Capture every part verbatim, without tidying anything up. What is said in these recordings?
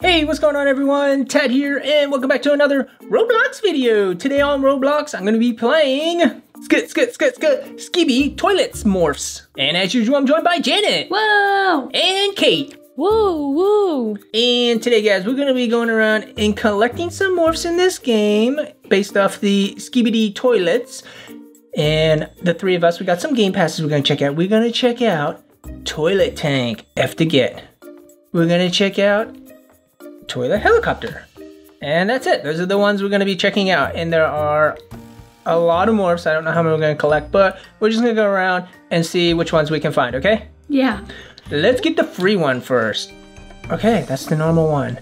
Hey, what's going on everyone? Tad here and welcome back to another Roblox video. Today on Roblox, I'm gonna be playing Skit, Skit, Skit, Skit, Skibidi Toilets Morphs. And as usual, I'm joined by Janet. Whoa! And Kate. Whoa, whoa. And today guys, we're gonna be going around and collecting some morphs in this game based off the Skibidi Toilets. And the three of us, we got some game passes we're gonna check out. We're gonna check out Toilet Tank, F to get. We're gonna check out Toilet Helicopter. And that's it. Those are the ones we're gonna be checking out. And there are a lot of morphs. I don't know how many we're gonna collect, but we're just gonna go around and see which ones we can find, okay? Yeah. Let's get the free one first. Okay, that's the normal one.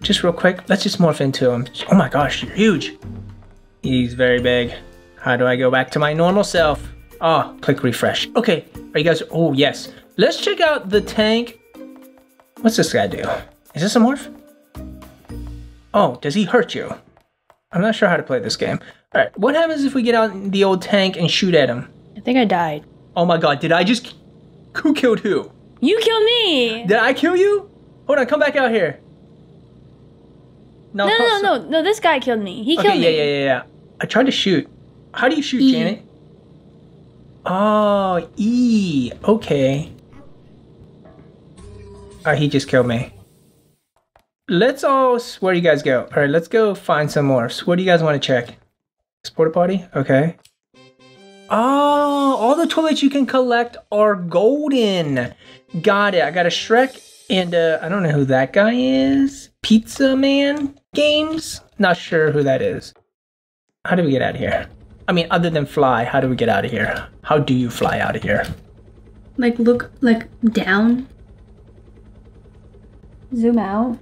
Just real quick, let's just morph into him. Oh my gosh, you're huge. He's very big. How do I go back to my normal self? Ah, oh, click refresh. Okay, are you guys, oh yes. Let's check out the tank. What's this guy do? Is this a morph? Oh, does he hurt you? I'm not sure how to play this game. All right, what happens if we get out in the old tank and shoot at him? I think I died. Oh my God, did I just, who killed who? You killed me. Did I kill you? Hold on, come back out here. No, no, no, no, no, no, this guy killed me. He okay, killed yeah, me. Yeah, yeah, yeah, yeah. I tried to shoot. How do you shoot, e. Janet? Oh, E, okay. All right, he just killed me. Let's all, where do you guys go? All right, let's go find some morphs. What do you guys want to check? Porta potty? Okay. Oh, all the toilets you can collect are golden. Got it. I got a Shrek and uh, I don't know who that guy is. Pizza Man Games? Not sure who that is. How do we get out of here? I mean, other than fly, how do we get out of here? How do you fly out of here? Like look, like down. Zoom out.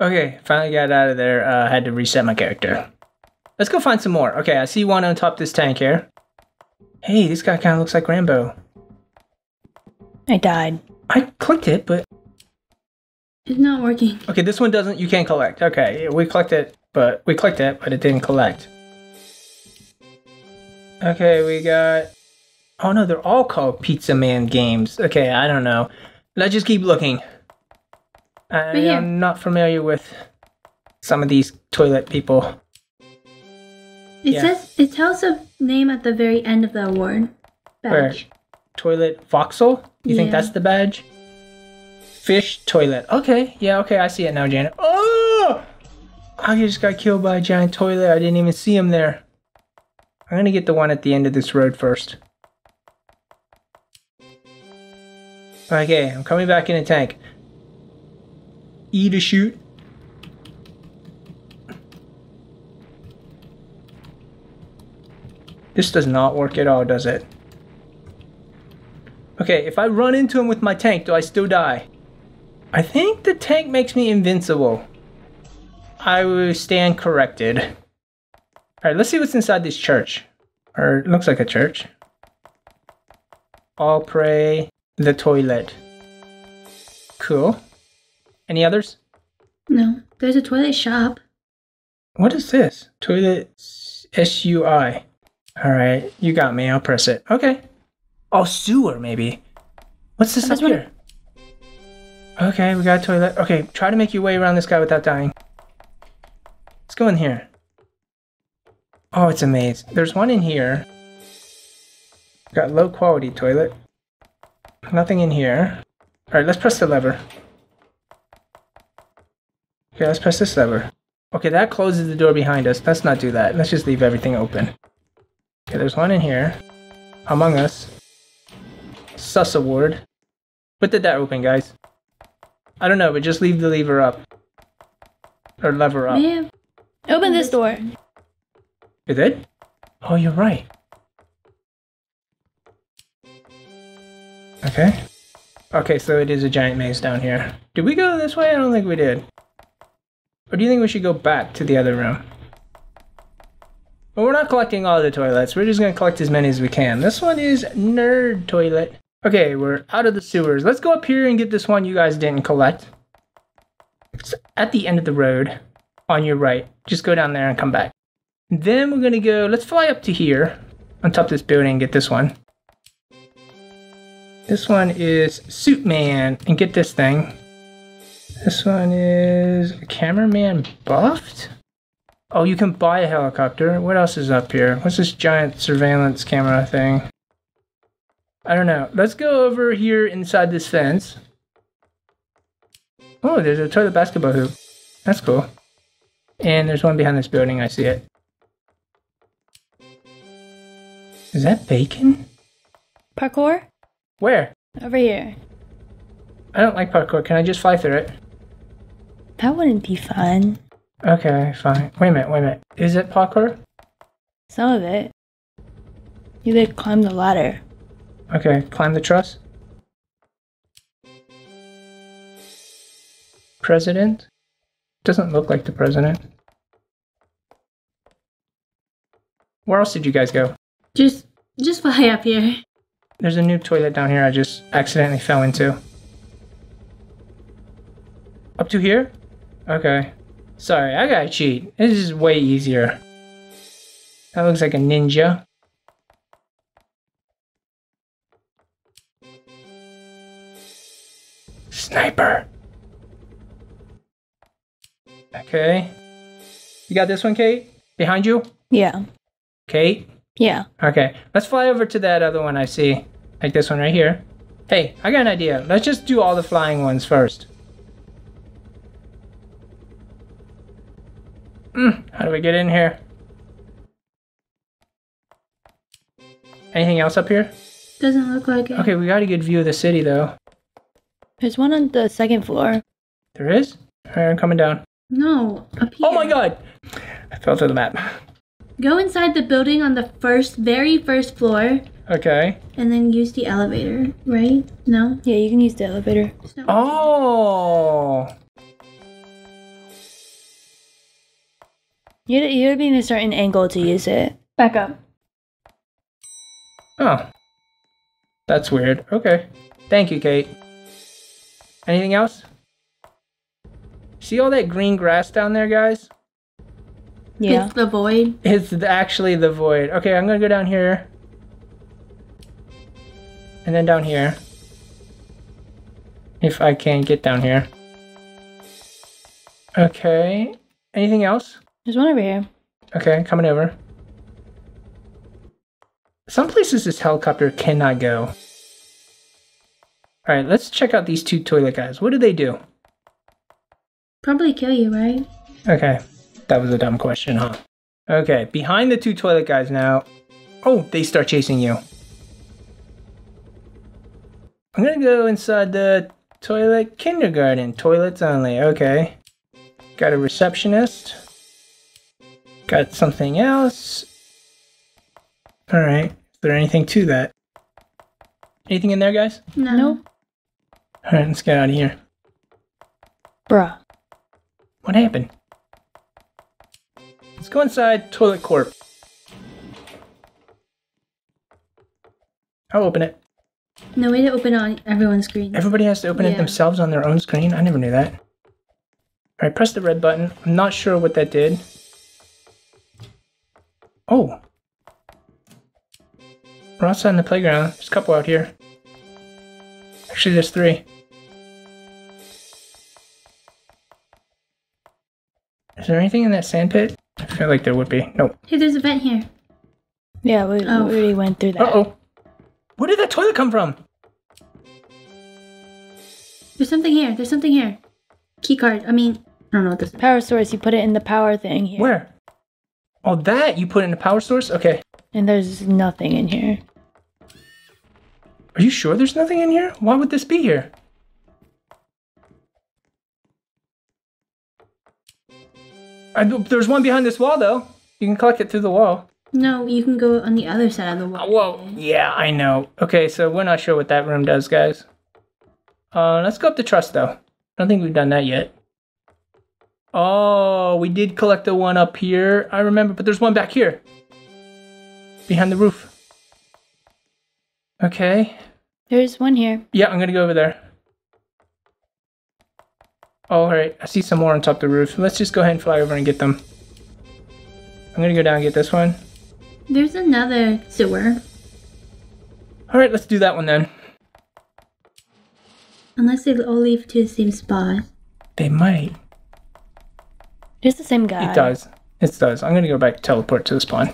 Okay, finally got out of there. I uh, had to reset my character. Let's go find some more. Okay, I see one on top of this tank here. Hey, this guy kind of looks like Rambo. I died. I clicked it, but... it's not working. Okay, this one doesn't... you can't collect. Okay, we clicked it, but... we clicked it, but it didn't collect. Okay, we got... oh no, they're all called Pizza Man Games. Okay, I don't know. Let's just keep looking. I am not familiar with some of these toilet people. It yeah. says it tells a name at the very end of the award badge. Where? Toilet Voxel? You yeah. think that's the badge? Fish toilet. Okay, yeah, okay, I see it now, Janet. Oh! I just got killed by a giant toilet. I didn't even see him there. I'm gonna get the one at the end of this road first. Okay, I'm coming back in a tank. E to shoot. This does not work at all, does it? Okay, if I run into him with my tank, do I still die? I think the tank makes me invincible. I will stand corrected. Alright, let's see what's inside this church. Or it looks like a church. All pray the toilet. Cool. Any others? No. There's a toilet shop. What is this? Toilet S U I. All right. You got me. I'll press it. Okay. Oh, sewer maybe. What's this up here? Okay. We got a toilet. Okay. Try to make your way around this guy without dying. Let's go in here. Oh, it's a maze. There's one in here. Got low quality toilet. Nothing in here. All right. Let's press the lever. Okay, let's press this lever. Okay, that closes the door behind us. Let's not do that. Let's just leave everything open. Okay, there's one in here. Among Us. Sus award. What did that open, guys? I don't know, but just leave the lever up. Or lever up. Yeah. Open this door. It did? Oh, you're right. Okay. Okay, so it is a giant maze down here. Did we go this way? I don't think we did. Or do you think we should go back to the other room? Well, we're not collecting all the toilets. We're just going to collect as many as we can. This one is Nerd Toilet. Okay, we're out of the sewers. Let's go up here and get this one you guys didn't collect. It's at the end of the road on your right. Just go down there and come back. Then we're going to go... let's fly up to here on top of this building and get this one. This one is Suit Man. And get this thing. This one is cameraman buffed. Oh, you can buy a helicopter. What else is up here? What's this giant surveillance camera thing? I don't know. Let's go over here inside this fence. Oh, there's a toilet basketball hoop. That's cool. And there's one behind this building. I see it. Is that bacon? Parkour? Where? Over here. I don't like parkour. Can I just fly through it? That wouldn't be fun. Okay, fine. Wait a minute, wait a minute. Is it parkour? Some of it. You could climb the ladder. Okay, climb the truss. President? Doesn't look like the president. Where else did you guys go? Just, just fly up here. There's a new toilet down here I just accidentally fell into. Up to here? Okay. Sorry, I gotta cheat. This is way easier. That looks like a ninja. Sniper. Okay. You got this one, Kate? Behind you? Yeah. Kate? Yeah. Okay. Let's fly over to that other one I see. Like this one right here. Hey, I got an idea. Let's just do all the flying ones first. How do we get in here? Anything else up here? Doesn't look like it. Okay, we got a good view of the city though. There's one on the second floor. There is? Alright, I'm coming down. No, up here. Oh my god! I fell through the map. Go inside the building on the first, very first floor. Okay. And then use the elevator, right? No? Yeah, you can use the elevator. Oh! You you need a certain angle to use it. Back up. Oh. That's weird. Okay. Thank you, Kate. Anything else? See all that green grass down there, guys? Yeah. It's the void. It's actually the void. Okay, I'm gonna go down here. And then down here. If I can get down here. Okay. Anything else? There's one over here. Okay, coming over. Some places this helicopter cannot go. Alright, let's check out these two toilet guys. What do they do? Probably kill you, right? Okay, that was a dumb question, huh? Okay, behind the two toilet guys now. Oh, they start chasing you. I'm gonna go inside the toilet kindergarten. Toilets only, okay. Got a receptionist. Got something else. Alright. Is there anything to that? Anything in there, guys? No. Nope. Alright, let's get out of here. Bruh. What happened? Let's go inside Toilet Corp. I'll open it. No way to open on everyone's screen. Everybody has to open yeah. it themselves on their own screen? I never knew that. Alright, press the red button. I'm not sure what that did. Oh, we're outside in the playground. There's a couple out here. Actually, there's three. Is there anything in that sand pit? I feel like there would be. Nope. Hey, there's a vent here. Yeah, we, oh. we already went through that. Uh-oh. Where did that toilet come from? There's something here. There's something here. Key card. I mean, I don't know what this is. Power source. You put it in the power thing here. Where? Oh, that you put in a power source? Okay. And there's nothing in here. Are you sure there's nothing in here? Why would this be here? I, there's one behind this wall, though. You can collect it through the wall. No, you can go on the other side of the wall. Whoa. Yeah, I know. Okay, so we're not sure what that room does, guys. Uh, let's go up the truss, though. I don't think we've done that yet. Oh, we did collect the one up here. I remember, but there's one back here. Behind the roof. Okay. There's one here. Yeah, I'm gonna go over there. Oh, alright, I see some more on top of the roof. Let's just go ahead and fly over and get them. I'm gonna go down and get this one. There's another sewer. Alright, let's do that one then. Unless they all leave to the same spot. They might. It's the same guy. It does. It does. I'm going to go back to teleport to the spawn.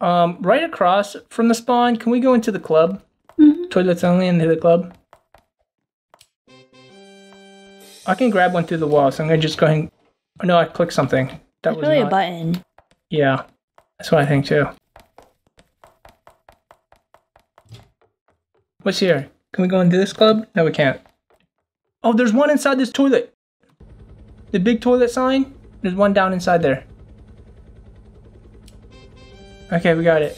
Um, right across from the spawn, can we go into the club? Mm-hmm. Toilets only into the club. I can grab one through the wall, so I'm going to just go ahead and... Oh, no, I clicked something. That There's was probably not... a button. Yeah, that's what I think, too. What's here? Can we go into this club? No, we can't. Oh, there's one inside this toilet. The big toilet sign? There's one down inside there. Okay, we got it.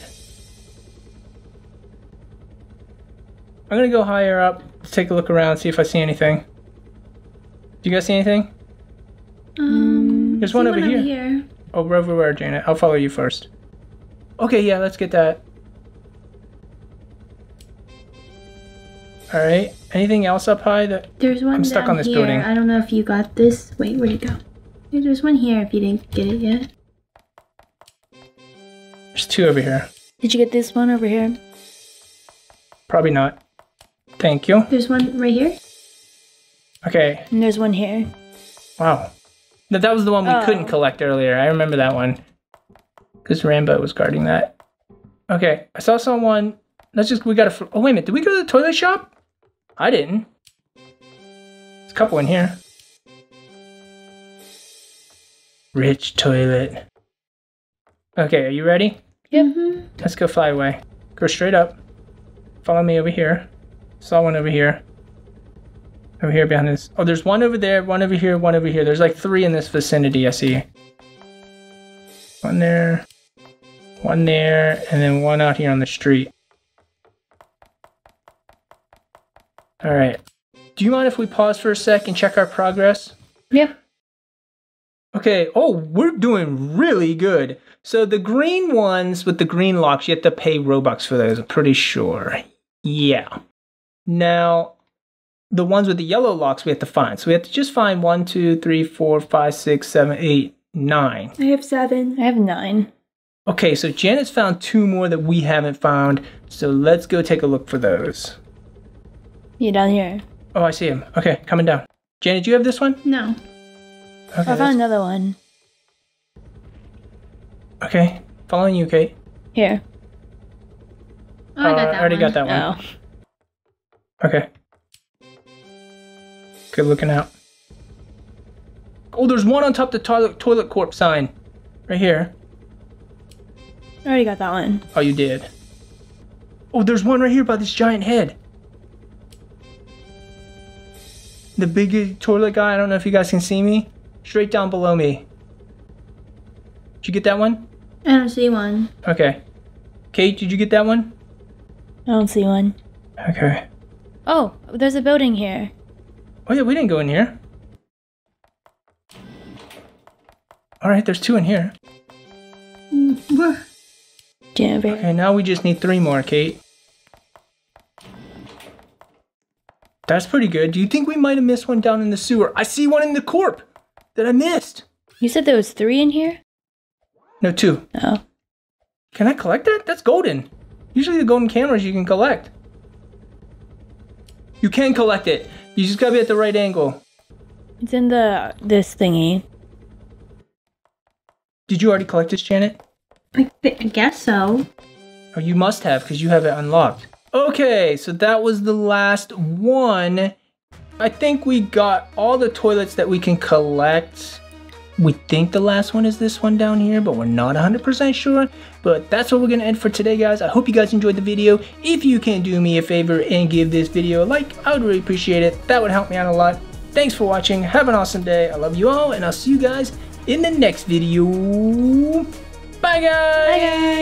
I'm gonna go higher up to take a look around, see if I see anything. Do you guys see anything? Um, There's one, over, one here. over here. Oh, we're over where, Janet? I'll follow you first. Okay, yeah, let's get that. All right, anything else up high that There's one I'm stuck on this here. building? I don't know if you got this. Wait, where'd it go? There's one here if you didn't get it yet. There's two over here. Did you get this one over here? Probably not. Thank you. There's one right here. Okay. And there's one here. Wow. No, that was the one we oh. couldn't collect earlier. I remember that one. Because Rambo was guarding that. Okay. I saw someone. Let's just, we gotta, oh wait a minute. Did we go to the toilet shop? I didn't. There's a couple in here. Rich toilet. Okay, are you ready? Yep. Let's go fly away. Go straight up. Follow me over here. Saw one over here. Over here behind this. Oh, there's one over there, one over here, one over here. There's like three in this vicinity, I see. One there. One there. And then one out here on the street. All right. Do you mind if we pause for a sec and check our progress? Yep. Okay, oh, we're doing really good. So the green ones with the green locks, you have to pay Robux for those, I'm pretty sure. Yeah. Now, the ones with the yellow locks we have to find. So we have to just find one, two, three, four, five, six, seven, eight, nine. I have seven. I have nine. Okay, so Janet's found two more that we haven't found. So let's go take a look for those. Yeah, down here. Oh, I see him. Okay, coming down. Janet, do you have this one? No. Okay, I found that's... another one. Okay, following you, Kate. Here. Oh, I got uh, that I already one. got that no. one. Okay. Good looking out. Oh, there's one on top of the toilet toilet corp sign, right here. I already got that one. Oh, you did. Oh, there's one right here by this giant head. The big toilet guy. I don't know if you guys can see me. Straight down below me. Did you get that one? I don't see one. Okay. Kate, did you get that one? I don't see one. Okay. Oh, there's a building here. Oh yeah, we didn't go in here. Alright, there's two in here. Jennifer. Okay, now we just need three more, Kate. That's pretty good. Do you think we might have missed one down in the sewer? I see one in the corp! That I missed. You said there was three in here? No, two. Oh. Can I collect that? That's golden. Usually the golden cameras you can collect. You can collect it. You just gotta be at the right angle. It's in the this thingy. Did you already collect this, Janet? I, I guess so. Oh, you must have because you have it unlocked. Okay, so that was the last one. I think we got all the toilets that we can collect. We think the last one is this one down here, but we're not one hundred percent sure. But that's what we're going to end for today, guys. I hope you guys enjoyed the video. If you can do me a favor and give this video a like, I would really appreciate it. That would help me out a lot. Thanks for watching. Have an awesome day. I love you all, and I'll see you guys in the next video. Bye, guys. Bye, guys.